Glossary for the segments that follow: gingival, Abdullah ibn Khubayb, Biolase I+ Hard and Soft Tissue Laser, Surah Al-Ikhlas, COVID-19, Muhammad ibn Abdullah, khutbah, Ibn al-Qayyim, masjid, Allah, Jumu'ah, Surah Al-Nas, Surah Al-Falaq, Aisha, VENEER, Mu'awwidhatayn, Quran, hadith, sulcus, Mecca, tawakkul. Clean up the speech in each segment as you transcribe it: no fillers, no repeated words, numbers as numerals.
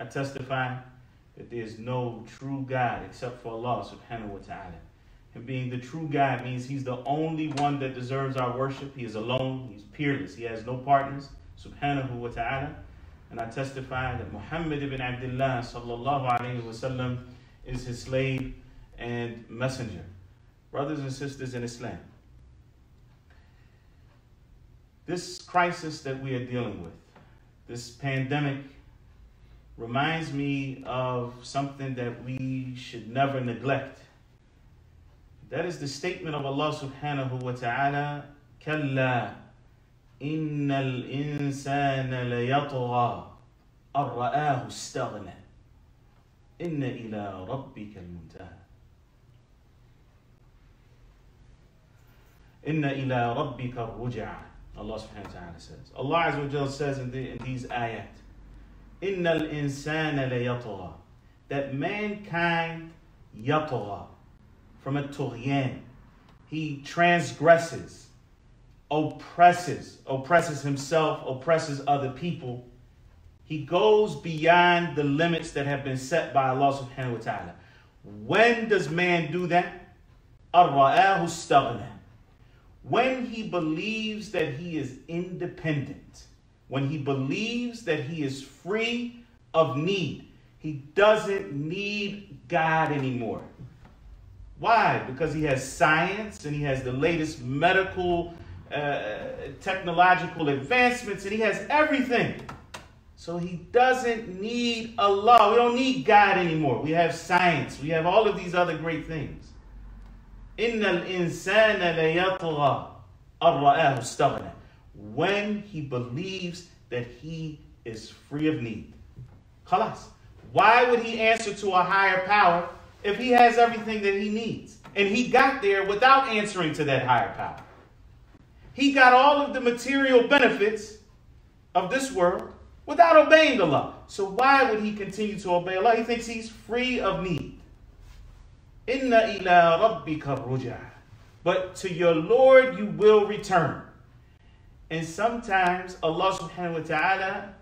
I testify that there is no true God except for Allah subhanahu wa ta'ala. And being the true God means he's the only one that deserves our worship. He is alone. He's peerless. He has no partners. Subhanahu wa ta'ala. And I testify that Muhammad ibn Abdullah sallallahu alayhi wa sallam is his slave and messenger. Brothers and sisters in Islam, this crisis that we are dealing with, this pandemic, reminds me of something that we should never neglect. That is the statement of Allah subhanahu wa ta'ala, Kalla, innal insana layatgha, arra'ahu istaghna, inna ila rabbika al-muntaha. Inna ila rabbika al-ruj'a, Allah subhanahu wa ta'ala says. Allah azza wa jalla says in these ayat, Innal insana layatgha, that mankind yatgha, from a tughyan. He transgresses, oppresses himself, oppresses other people. He goes beyond the limits that have been set by Allah subhanahu wa ta'ala. When does man do that? Ar-ra'ahu istaghna. When he believes that he is independent, when he believes that he is free of need, he doesn't need God anymore. Why? Because he has science and he has the latest medical, technological advancements, and he has everything. So he doesn't need Allah. We don't need God anymore. We have science. We have all of these other great things. Innal insana layatgha ar-ra'ahu istaghna. When he believes that he is free of need. Khalas. Why would he answer to a higher power if he has everything that he needs? And he got there without answering to that higher power. He got all of the material benefits of this world without obeying Allah. So why would he continue to obey Allah? He thinks he's free of need. Inna ila rabbika ruj'a. But to your Lord you will return. And sometimes Allah subhanahu wa ta'ala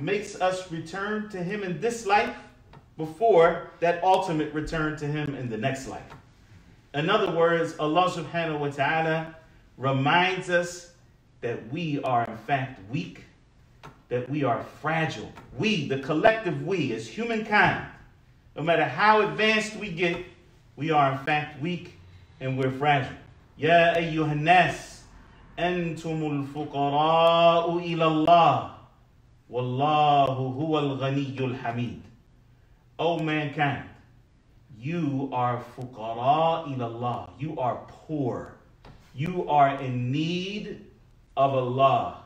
makes us return to him in this life before that ultimate return to him in the next life. In other words, Allah subhanahu wa ta'ala reminds us that we are in fact weak, that we are fragile. We, the collective we, as humankind, no matter how advanced we get, we are in fact weak and we're fragile. Ya ayyuhan nas, antumul fuqara'u ila Allah, wallahu huwal ghaniyyul hamid. O mankind, you are fuqara ilallah. You are poor. You are in need of Allah.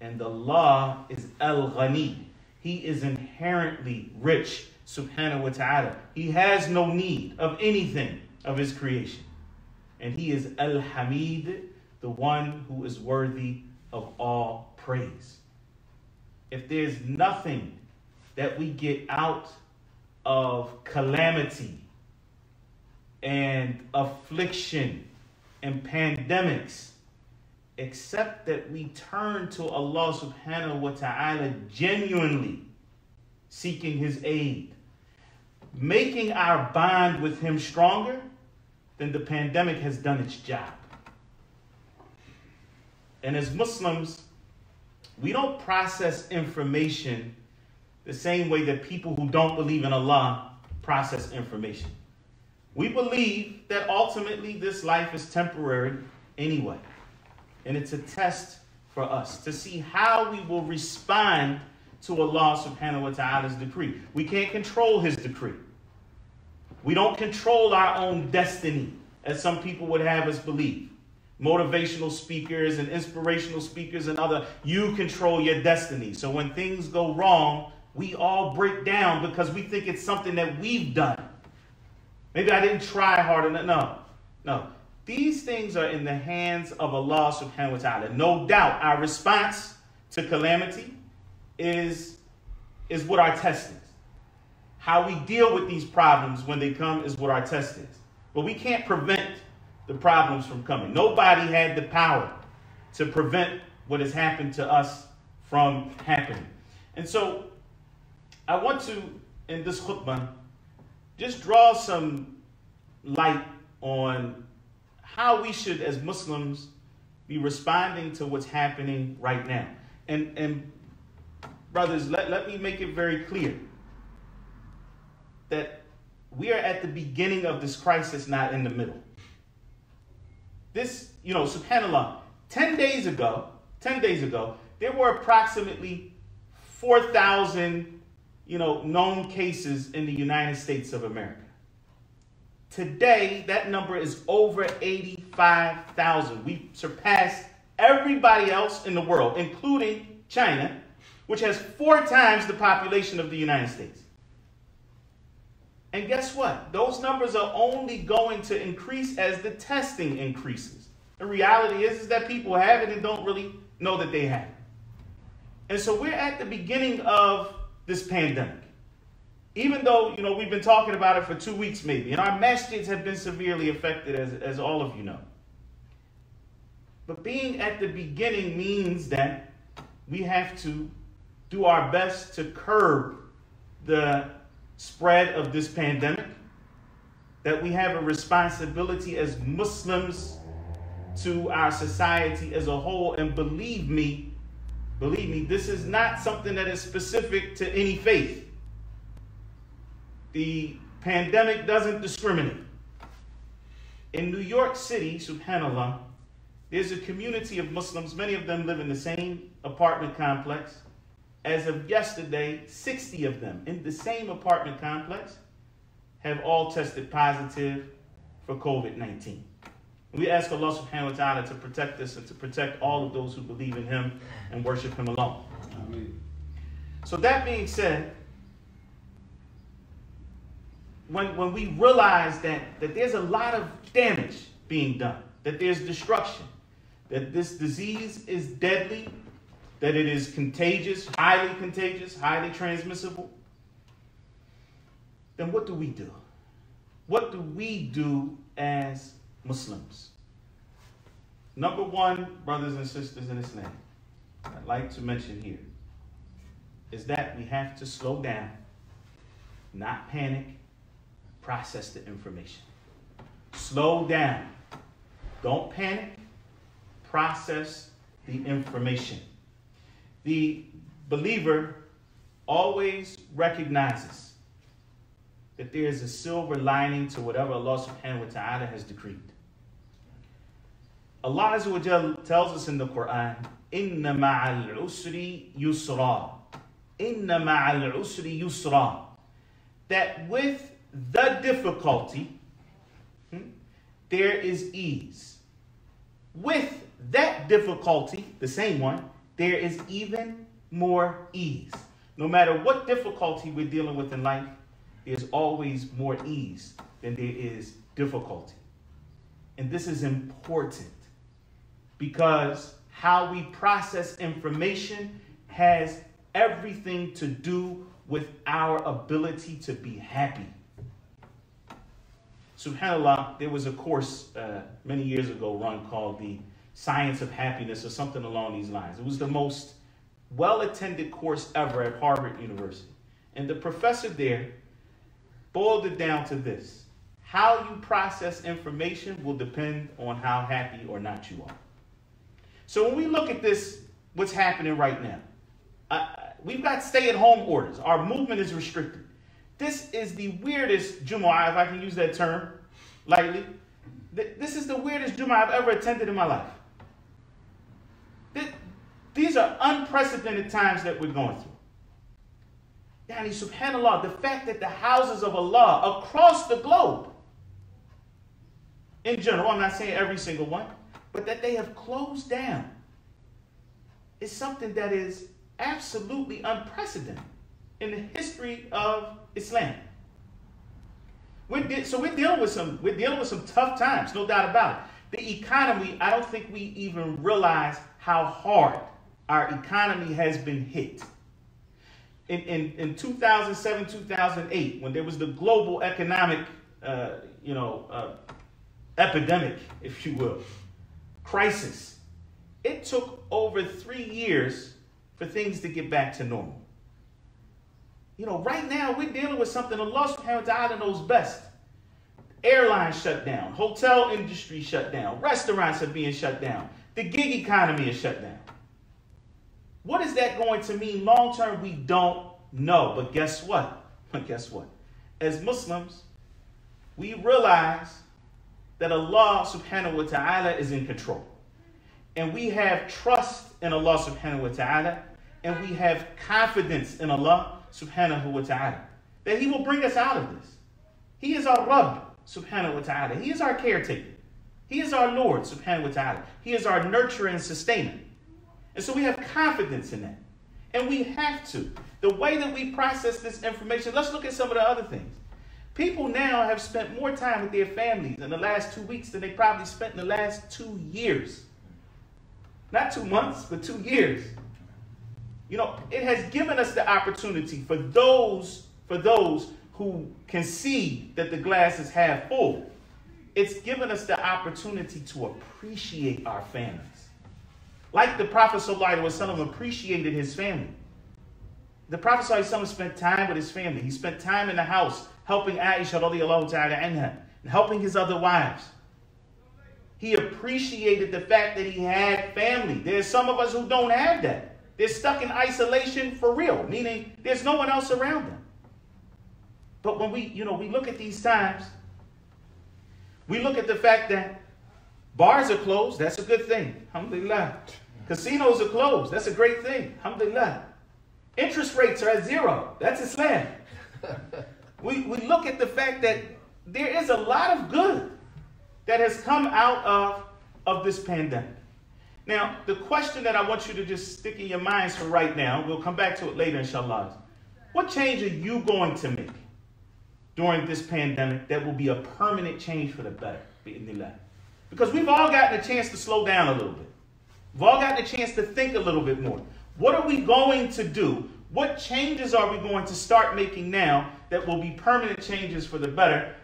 And Allah is al-ghani. He is inherently rich, subhanahu wa ta'ala. He has no need of anything of his creation. And he is al-hamid, the one who is worthy of all praise. If there's nothing that we get out of calamity and affliction and pandemics, except that we turn to Allah subhanahu wa ta'ala genuinely seeking his aid, making our bond with him stronger, then the pandemic has done its job. And as Muslims, we don't process information the same way that people who don't believe in Allah process information. We believe that ultimately this life is temporary anyway. And it's a test for us to see how we will respond to Allah subhanahu wa ta'ala's decree. We can't control his decree. We don't control our own destiny, as some people would have us believe. Motivational speakers and inspirational speakers and other, you control your destiny. So when things go wrong, we all break down because we think it's something that we've done. Maybe I didn't try hard enough. No. These things are in the hands of Allah subhanahu wa ta'ala. No doubt our response to calamity is what our test is. How we deal with these problems when they come is what our test is. But we can't prevent the problems from coming. Nobody had the power to prevent what has happened to us from happening. And so I want to, in this khutbah, just draw some light on how we should, as Muslims, be responding to what's happening right now. And brothers, let me make it very clear that we are at the beginning of this crisis, not in the middle. This, you know, subhanAllah, 10 days ago, there were approximately 4,000, known cases in the United States of America. Today, that number is over 85,000. We surpassed everybody else in the world, including China, which has 4 times the population of the United States. And guess what? Those numbers are only going to increase as the testing increases. The reality is that people have it and don't really know that they have it. And so we're at the beginning of this pandemic. Even though, we've been talking about it for 2 weeks maybe, and our masjids have been severely affected, as all of you know. But being at the beginning means that we have to do our best to curb the spread of this pandemic, that we have a responsibility as Muslims to our society as a whole. And believe me, this is not something that is specific to any faith. The pandemic doesn't discriminate. In New York City, subhanAllah, there's a community of Muslims. Many of them live in the same apartment complex. As of yesterday, 60 of them in the same apartment complex have all tested positive for COVID-19. We ask Allah subhanahu wa ta'ala to protect us and to protect all of those who believe in Him and worship Him alone. Amen. So that being said, when we realize that there's a lot of damage being done, that there's destruction, that this disease is deadly, that it is contagious, highly transmissible, then what do we do? What do we do as Muslims? Number one, brothers and sisters in Islam, I'd like to mention here, is that we have to slow down, not panic, process the information. Slow down. Don't panic. Process the information. The believer always recognizes that there is a silver lining to whatever Allah subhanahu wa ta'ala has decreed. Allah Azza wa Jal tells us in the Quran, "Inna ma'al usri yusra." Inna ma'al usri yusra. That with the difficulty, there is ease. With that difficulty, the same one, there is even more ease. No matter what difficulty we're dealing with in life, there's always more ease than there is difficulty. And this is important because how we process information has everything to do with our ability to be happy. SubhanAllah, there was a course many years ago run called the Science of Happiness or something along these lines. It was the most well-attended course ever at Harvard University. And the professor there boiled it down to this: how you process information will depend on how happy or not you are. So when we look at this, what's happening right now, we've got stay-at-home orders. Our movement is restricted. This is the weirdest Jumu'ah, if I can use that term lightly. This is the weirdest Jumu'ah I've ever attended in my life. These are unprecedented times that we're going through. Yani, subhanAllah, the fact that the houses of Allah across the globe, in general, I'm not saying every single one, but that they have closed down is something that is absolutely unprecedented in the history of Islam. We're dealing with some tough times, no doubt about it. The economy, I don't think we even realize how hard our economy has been hit. In 2007, 2008, when there was the global economic, epidemic, if you will, crisis, it took over 3 years for things to get back to normal. You know, right now we're dealing with something Allah subhanahu wa ta'ala knows best. Airlines shut down, hotel industry shut down, restaurants are being shut down, the gig economy is shut down. What is that going to mean long term? We don't know. But guess what? As Muslims, we realize that Allah subhanahu wa ta'ala is in control. And we have trust in Allah subhanahu wa ta'ala, and we have confidence in Allah subhanahu wa ta'ala that He will bring us out of this. He is our Rabb subhanahu wa ta'ala. He is our caretaker. He is our Lord subhanahu wa ta'ala. He is our nurturer and sustainer. And so we have confidence in that. And we have to. The way that we process this information, let's look at some of the other things. People now have spent more time with their families in the last 2 weeks than they probably spent in the last 2 years. Not 2 months, but 2 years. You know, it has given us the opportunity for those who can see that the glass is half full. It's given us the opportunity to appreciate our families. Like the Prophet sallallahu alaihi wasallam appreciated his family. The Prophet sallallahu alaihi wasallam spent time with his family. He spent time in the house helping Aisha radiallahu ta'ala anha and helping his other wives. He appreciated the fact that he had family. There's some of us who don't have that. They're stuck in isolation for real, meaning there's no one else around them. But when we look at these times, we look at the fact that bars are closed. That's a good thing. Alhamdulillah. Casinos are closed. That's a great thing. Alhamdulillah. Interest rates are at zero. That's Islam. We look at the fact that there is a lot of good that has come out of this pandemic. Now, the question that I want you to just stick in your minds for right now, we'll come back to it later, inshallah. What change are you going to make during this pandemic that will be a permanent change for the better? Because we've all gotten a chance to slow down a little bit. We've all gotten a chance to think a little bit more. What are we going to do? What changes are we going to start making now that will be permanent changes for the better?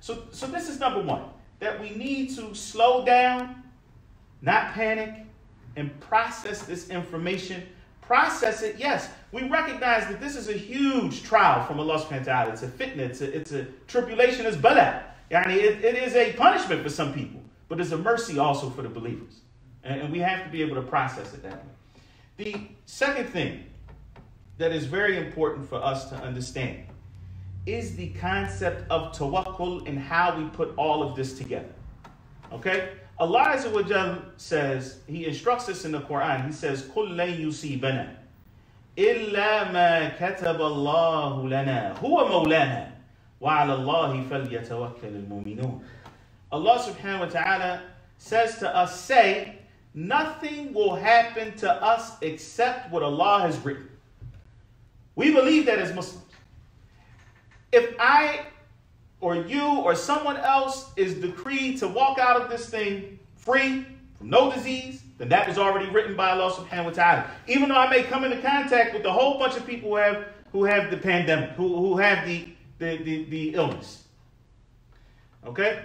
So this is number one, that we need to slow down, not panic, and process this information. Process it, yes. We recognize that this is a huge trial from Allah subhanahu wa ta'ala. It's a fitna, it's a tribulation, it's bala. Yani it is a punishment for some people, but it's a mercy also for the believers. And we have to be able to process it that way. The second thing that is very important for us to understand is the concept of tawakkul and how we put all of this together. Okay? Allah Azza wa Jal says, He instructs us in the Quran, He says, قُلْ لَنْ يُصِيبَنَا إِلَّا مَا كَتَبَ اللَّهُ لَنَا هُوَ مَوْلَانَا وَعَلَى اللَّهِ فَلْيَتَوَكَّلِ الْمُؤْمِنُونَ. Allah subhanahu wa ta'ala says to us, say, nothing will happen to us except what Allah has written. We believe that as Muslims. If I or you or someone else is decreed to walk out of this thing free from no disease, then that was already written by Allah subhanahu wa ta'ala. Even though I may come into contact with a whole bunch of people who have the pandemic, who have the illness. Okay?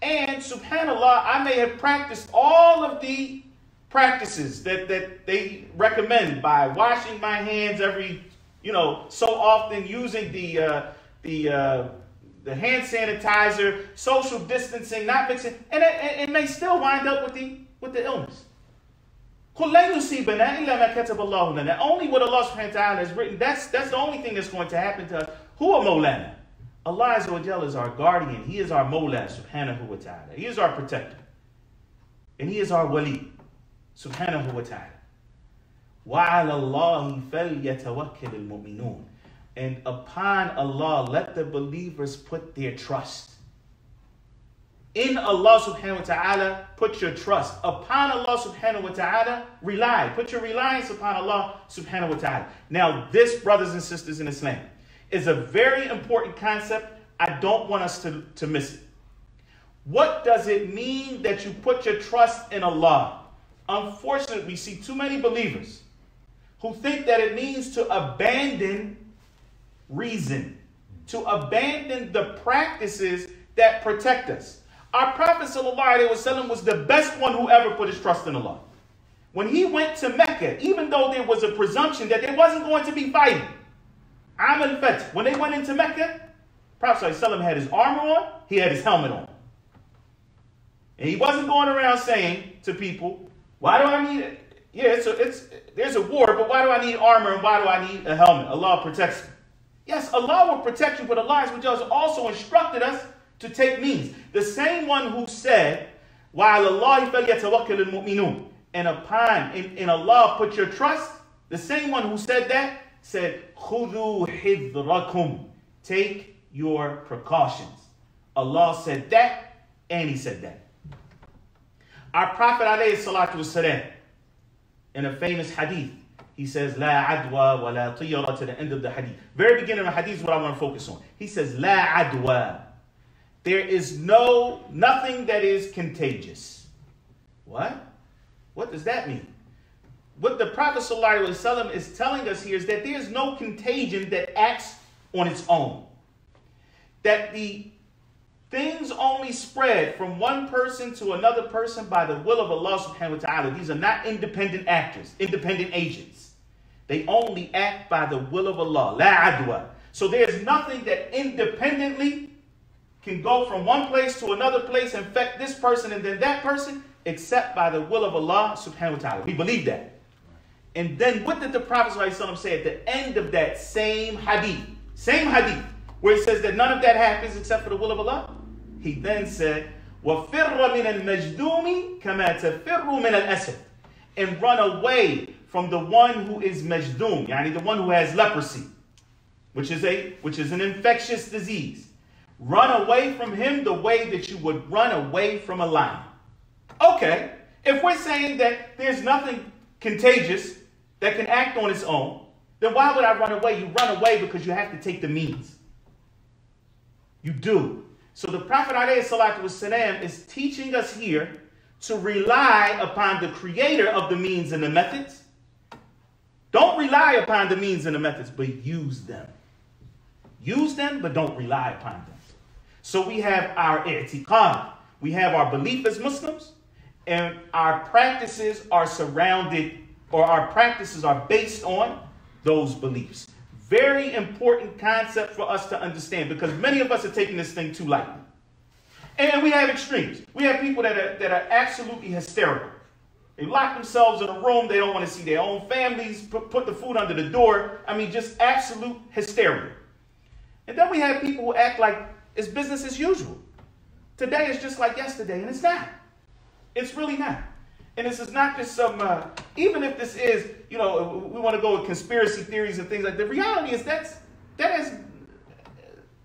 And subhanAllah, I may have practiced all of the practices that they recommend by washing my hands every so often, using the hand sanitizer, social distancing, not mixing, and it may still wind up with the illness. Only what Allah subhanahu wa ta'ala has written, that's the only thing that's going to happen to us. Huwa Mawlana. Allah Azza wa Jalla is our guardian. He is our Mawla subhanahu wa ta'ala. He is our protector. And He is our wali subhanahu wa ta'ala. And upon Allah, let the believers put their trust. In Allah subhanahu wa ta'ala, put your trust. Upon Allah subhanahu wa ta'ala, rely. Put your reliance upon Allah subhanahu wa ta'ala. Now this, brothers and sisters in Islam, is a very important concept. I don't want us to miss it. What does it mean that you put your trust in Allah? Unfortunately, we see too many believers who think that it means to abandon reason, to abandon the practices that protect us. Our Prophet ﷺ was the best one who ever put his trust in Allah. When he went to Mecca, even though there was a presumption that there wasn't going to be fighting, Am al-Fath, when they went into Mecca, Prophet ﷺ had his armor on, he had his helmet on. And he wasn't going around saying to people, why do I need it? Yeah, there's a war, but why do I need armor and why do I need a helmet? Allah protects me. Yes, Allah will protect you, but Allah has also instructed us to take means. The same one who said, وَعَلَى اللَّهِ فَلْيَتَوَكَّلِ الْمُؤْمِنُونَ, and upon, in Allah put your trust, the same one who said that, said, خُذُوا حِذْرَكُمْ, take your precautions. Allah said that, and he said that. Our Prophet ﷺ, in a famous hadith, he says, La adwa wa la tiyara, to the end of the hadith. Very beginning of the hadith is what I want to focus on. He says, La adwa, there is nothing that is contagious. What? What does that mean? What the Prophet ﷺ is telling us here is that there is no contagion that acts on its own. That the things only spread from one person to another person by the will of Allah subhanahu wa ta'ala. These are not independent actors, independent agents. They only act by the will of Allah. La adwa. So there's nothing that independently can go from one place to another place, infect this person and then that person, except by the will of Allah subhanahu wa ta'ala. We believe that. And then what did the Prophet ﷺ say at the end of that same hadith? Same hadith, where it says that none of that happens except for the will of Allah. He then said, وَفِرَّ مِنَ الْمَجْدُومِ كَمَا تَفِرُّ مِنَ الْأَسَدِ, and run away from the one who is majdoom, yani the one who has leprosy, which is an infectious disease. Run away from him the way that you would run away from a lion. Okay, if we're saying that there's nothing contagious that can act on its own, then why would I run away? You run away because you have to take the means. You do. So the Prophet ﷺ is teaching us here to rely upon the creator of the means and the methods. Don't rely upon the means and the methods, but use them. Use them, but don't rely upon them. So we have our i'tiqad. We have our belief as Muslims, and our practices are surrounded, or our practices are based on those beliefs. Very important concept for us to understand, because many of us are taking this thing too lightly. And we have extremes. We have people that are absolutely hysterical. They lock themselves in a room. They don't want to see their own families, put the food under the door. I mean, just absolute hysteria. And then we have people who act like it's business as usual. Today is just like yesterday, and it's not. It's really not. And this is not just some, even if this is, you know, we want to go with conspiracy theories and things like that. The reality is that has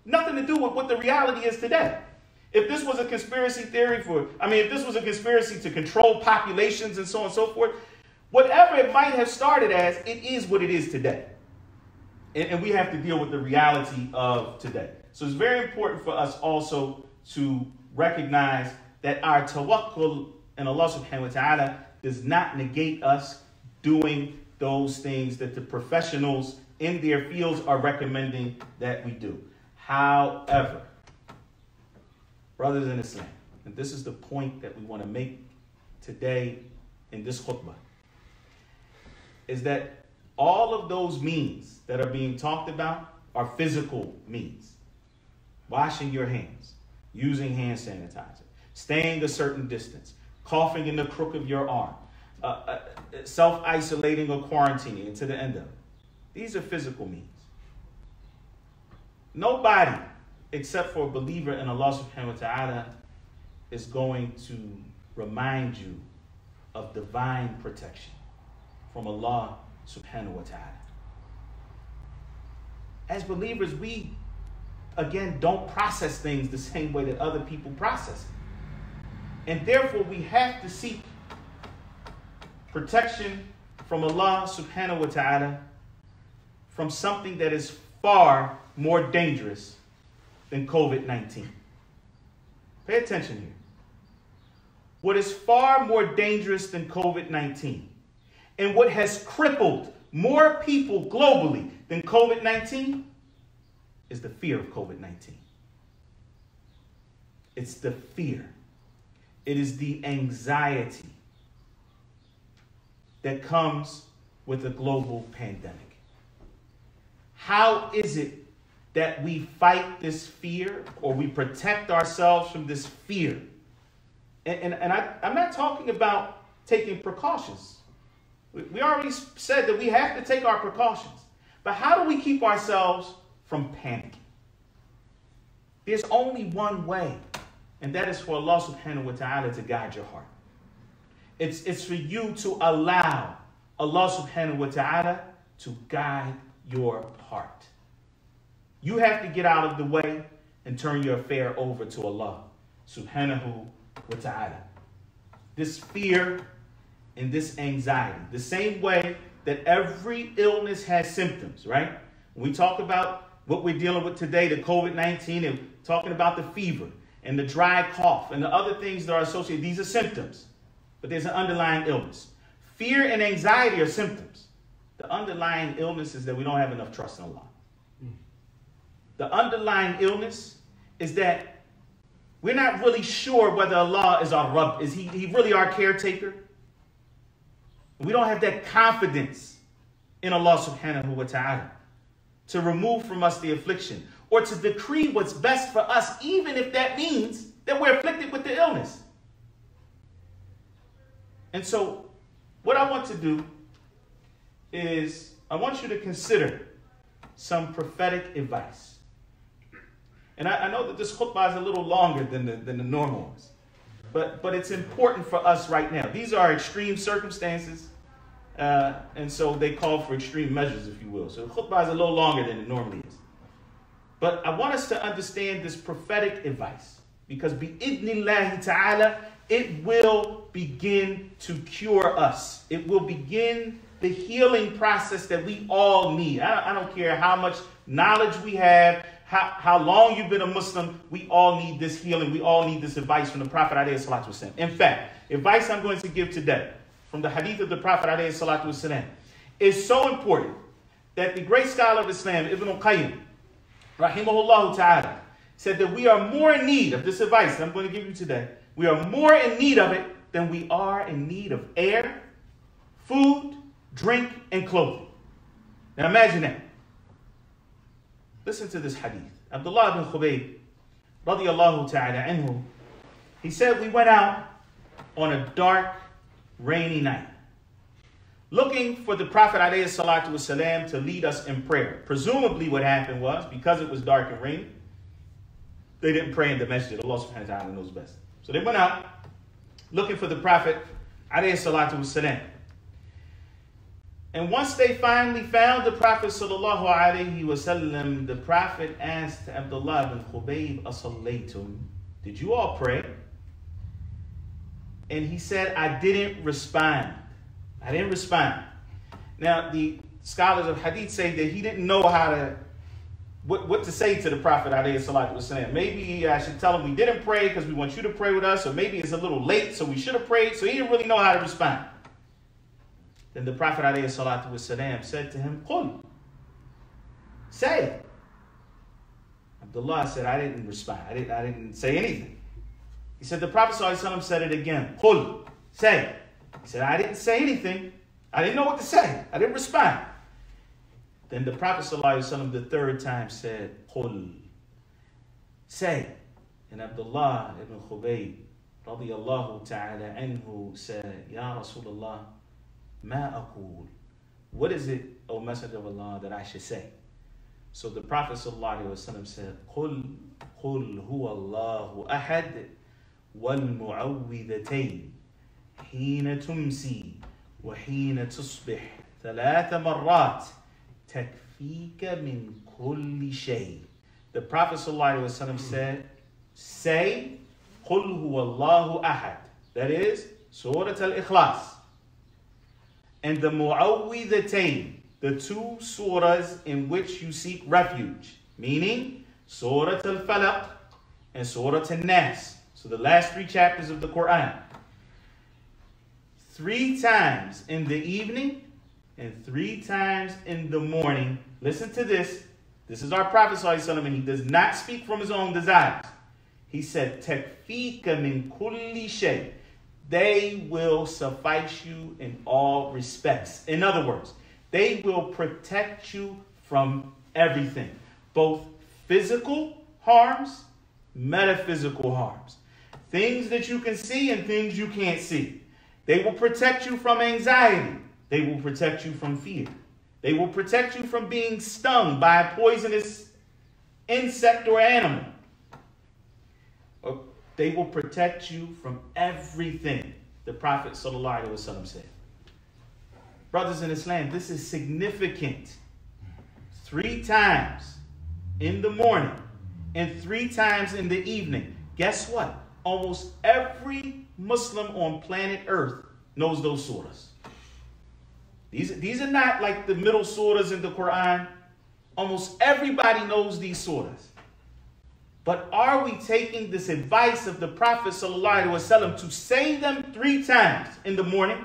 nothing to do with what the reality is today. If this was a conspiracy theory if this was a conspiracy to control populations and so on and so forth, whatever it might have started as, it is what it is today. And we have to deal with the reality of today. So it's very important for us also to recognize that our tawakkul and Allah subhanahu wa ta'ala does not negate us doing those things that the professionals in their fields are recommending that we do. However, brothers in Islam, and this is the point that we want to make today in this khutbah, is that all of those means that are being talked about are physical means. Washing your hands, using hand sanitizer, staying a certain distance, coughing in the crook of your arm, self-isolating or quarantining, and to the end of it. These are physical means. Nobody, except for a believer in Allah subhanahu wa ta'ala, is going to remind you of divine protection from Allah subhanahu wa ta'ala. As believers, we, again, don't process things the same way that other people process them. And therefore, we have to seek protection from Allah subhanahu wa ta'ala from something that is far more dangerous than COVID-19. Pay attention here. What is far more dangerous than COVID-19, and what has crippled more people globally than COVID-19, is the fear of COVID-19. It's the fear. It is the anxiety. that comes with a global pandemic. How is it that we fight this fear, or we protect ourselves from this fear? And I'm not talking about taking precautions. We already said that we have to take our precautions. But how do we keep ourselves from panicking? There's only one way, and that is for Allah subhanahu wa ta'ala to guide your heart. It's for you to allow Allah subhanahu wa ta'ala to guide your heart. You have to get out of the way and turn your affair over to Allah subhanahu wa ta'ala. This fear and this anxiety, the same way that every illness has symptoms, right? When we talk about what we're dealing with today, the COVID-19, and talking about the fever and the dry cough and the other things that are associated, these are symptoms, but there's an underlying illness. Fear and anxiety are symptoms. The underlying illness is that we don't have enough trust in Allah. The underlying illness is that we're not really sure whether Allah is our Rabb. Is he really our caretaker? We don't have that confidence in Allah subhanahu wa ta'ala to remove from us the affliction or to decree what's best for us, even if that means that we're afflicted with the illness. And so what I want to do is I want you to consider some prophetic advice. And I know that this khutbah is a little longer than the normal ones, but it's important for us right now. These are extreme circumstances, and so they call for extreme measures, if you will. So the khutbah is a little longer than it normally is. But I want us to understand this prophetic advice, because bi-idhnillahi ta'ala, it will begin to cure us. It will begin the healing process that we all need. I don't care how much knowledge we have, how long you've been a Muslim, we all need this healing. We all need this advice from the Prophet ﷺ. In fact, advice I'm going to give today from the hadith of the Prophet ﷺ is so important that the great scholar of Islam, Ibn al-Qayyim, rahimahullah ta'ala, said that we are more in need of this advice that I'm going to give you today. We are more in need of it than we are in need of air, food, drink, and clothing. Now imagine that. Listen to this hadith. Abdullah ibn Khubayb, radiyallahu ta'ala anhu, he said, we went out on a dark, rainy night, looking for the Prophet ﷺ to lead us in prayer. Presumably what happened was, because it was dark and rainy, they didn't pray in the masjid. Allah subhanahu wa ta'ala knows best. So they went out looking for the Prophet ﷺ. And once they finally found the Prophet sallallahu alaihi wasallam, the Prophet asked Abdullah ibn Khubayb, "Asallaytum? Did you all pray?" And he said, "I didn't respond. I didn't respond." Now the scholars of hadith say that he didn't know how to what to say to the Prophet alayhi salatu wasallam. Maybe I should tell him we didn't pray because we want you to pray with us, or maybe it's a little late, so we should have prayed. So he didn't really know how to respond. Then the Prophet ﷺ said to him, "Qul, say." Abdullah said, "I didn't respond. I didn't say anything." He said, the Prophet ﷺ said it again, "Qul, say." He said, "I didn't say anything. I didn't know what to say. I didn't respond." Then the Prophet ﷺ the third time said, "Qul, say." And Abdullah ibn Khubayb radiyallahu ta'ala anhu said, "Ya Rasulullah, ma aqul? What is it, O Messenger of Allah, that I should say?" So the Prophet ﷺ said, "Qul huwa Allahu ahad wal mu'awwidhatayn hina tumsi wa hina tusbih thalatha marrat takfika min kulli shay." The Prophet ﷺ said, "Say, Qul huwa Allahu ahad." That is Surah Al-Ikhlas. And the Mu'awwidhatayn, the two surahs in which you seek refuge, meaning Surah Al-Falaq and Surah Al-Nas. So the last three chapters of the Quran. Three times in the evening and three times in the morning. Listen to this. This is our Prophet ﷺ, and he does not speak from his own desires. He said, "Takfika min kulli shay." they will suffice you in all respects. In other words, they will protect you from everything, both physical harms, metaphysical harms, things that you can see and things you can't see. They will protect you from anxiety. They will protect you from fear. They will protect you from being stung by a poisonous insect or animal. They will protect you from everything, the Prophet sallallahu alaihi wasallam said. Brothers in Islam, this is significant. 3 times in the morning and 3 times in the evening. Guess what? Almost every Muslim on planet Earth knows those surahs. These are not like the middle surahs in the Quran. Almost everybody knows these surahs. But are we taking this advice of the Prophet ﷺ to say them 3 times in the morning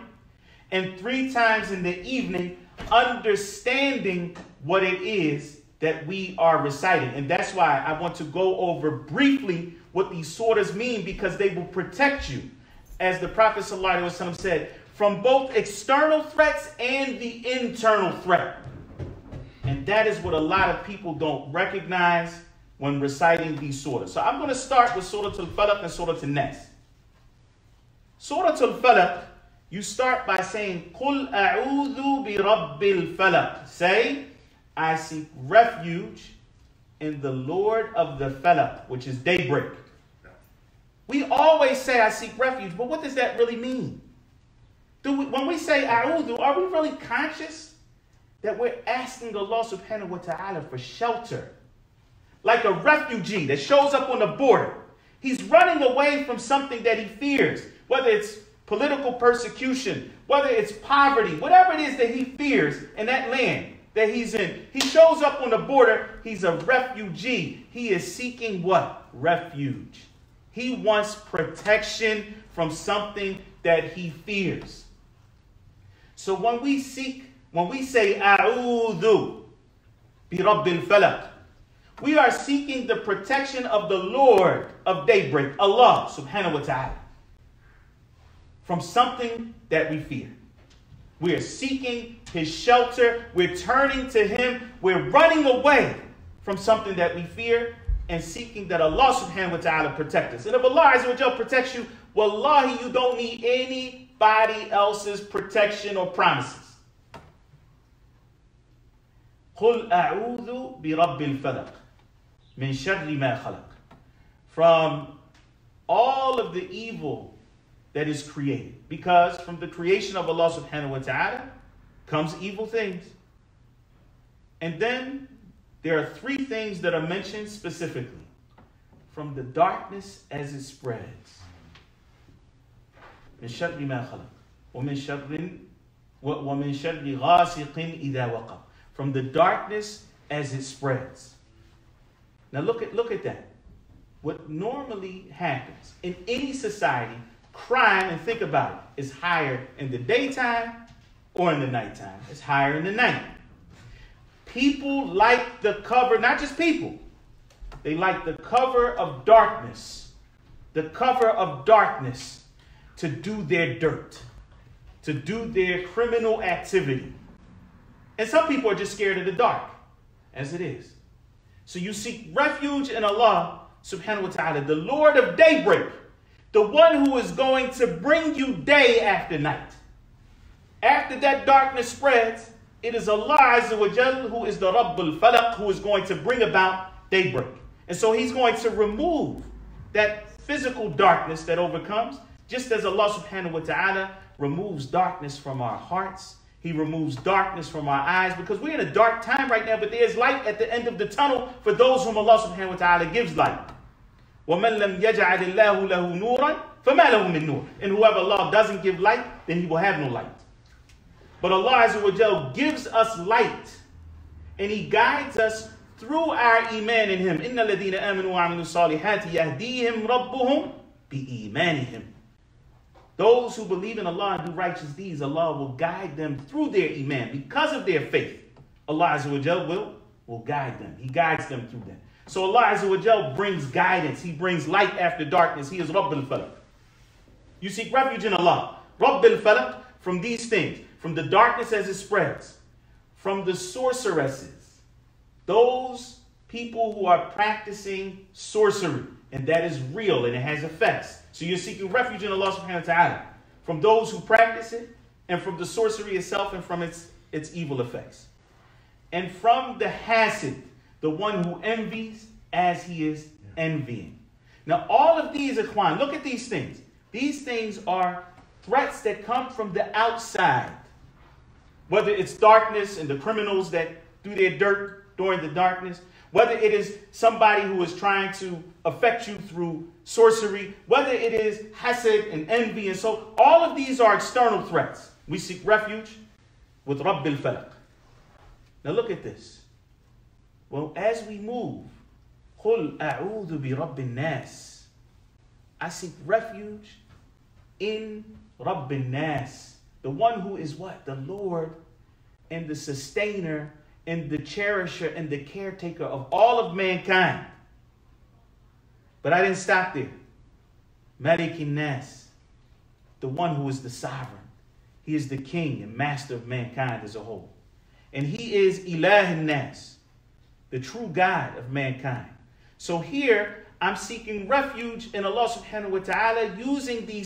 and 3 times in the evening, understanding what it is that we are reciting? And that's why I want to go over briefly what these surahs mean, because they will protect you, as the Prophet ﷺ said, from both external threats and the internal threat. And that is what a lot of people don't recognize when reciting these surahs. So I'm going to start with Surah Al-Falaq and Surah Al-Nas. Surah Al-Falaq, you start by saying, Qul a'udhu bi rabbil falaq. Say, I seek refuge in the Lord of the falaq, which is daybreak. We always say, I seek refuge, but what does that really mean? When we say a'udhu, are we really conscious that we're asking Allah subhanahu wa ta'ala for shelter? Like a refugee that shows up on the border. He's running away from something that he fears, whether it's political persecution, whether it's poverty, whatever it is that he fears in that land that he's in. He shows up on the border. He's a refugee. He is seeking what? Refuge. He wants protection from something that he fears. So when we say, A'udhu bi Rabbil Falaq, we are seeking the protection of the Lord of daybreak, Allah subhanahu wa ta'ala, from something that we fear. We are seeking his shelter. We're turning to him. We're running away from something that we fear and seeking that Allah subhanahu wa ta'ala protect us. And if Allah azza wa jal protects you, wallahi, you don't need anybody else's protection or promises. قُلْ أَعُوذُ بِرَبِّ الْفَلَقِ مِنْ شَرِّ مَا خَلَقَ. From all of the evil that is created. Because from the creation of Allah subhanahu wa ta'ala comes evil things. And then there are 3 things that are mentioned specifically. From the darkness as it spreads. مِنْ شَرِّ مَا خَلَقَ وَمِنْ شَرِّ غَاسِقٍ إِذَا وَقَبَ. From the darkness as it spreads. Now look at that. What normally happens in any society, crime, and think about it, is higher in the daytime or in the nighttime. It's higher in the night. People like the cover, not just people. They like the cover of darkness. The cover of darkness to do their dirt, to do their criminal activity. And some people are just scared of the dark, as it is. So you seek refuge in Allah subhanahu wa ta'ala, the Lord of daybreak, the one who is going to bring you day after night. After that darkness spreads, it is Allah azza wa jal who is the Rabbul Falaq, who is going to bring about daybreak. And so he's going to remove that physical darkness that overcomes, just as Allah subhanahu wa ta'ala removes darkness from our hearts. He removes darkness from our eyes, because we're in a dark time right now, but there's light at the end of the tunnel for those whom Allah subhanahu wa ta'ala gives light. وَمَنْ لَمْ يَجْعَلِ اللَّهُ لَهُ نُورًا فَمَا لَهُ مِنْ نُورٍ. And whoever Allah doesn't give light, then he will have no light. But Allah azza wa jal gives us light, and he guides us through our iman in him. إِنَّ الَّذِينَ آمَنُوا وَعَمِلُوا الصَّالِحَاتِ يَهْدِيهِمْ رَبُّهُمْ بِإِيمَانِهِمْ. Those who believe in Allah and do righteous deeds, Allah will guide them through their iman. Because of their faith, Allah azza wa jal will guide them. He guides them through them. So Allah azza wa jal brings guidance. He brings light after darkness. He is Rabbul Falaq. You seek refuge in Allah. Rabbil Falaq, from these things, from the darkness as it spreads, from the sorceresses, those people who are practicing sorcery, and that is real and it has effects. So you're seeking refuge in Allah subhanahu wa ta'ala, from those who practice it, and from the sorcery itself, and from its evil effects. And from the hasid, the one who envies as he is envying. Now all of these, ikhwan, look at these things. These things are threats that come from the outside. Whether it's darkness and the criminals that do their dirt during the darkness, whether it is somebody who is trying to affect you through sorcery, whether it is hasad and envy and so, all of these are external threats. We seek refuge with Rabbil Falaq. Now look at this. Well, as we move, قُلْ أَعُوذُ بِرَبِّ النَّاسِ, I seek refuge in Rabb al-Nas, the one who is what? The Lord and the sustainer and the cherisher and the caretaker of all of mankind. But I didn't stop there. Malik al-Nas, the one who is the sovereign. He is the king and master of mankind as a whole. And he is Ilah al-Nas, the true God of mankind. So here, I'm seeking refuge in Allah subhanahu wa ta'ala using these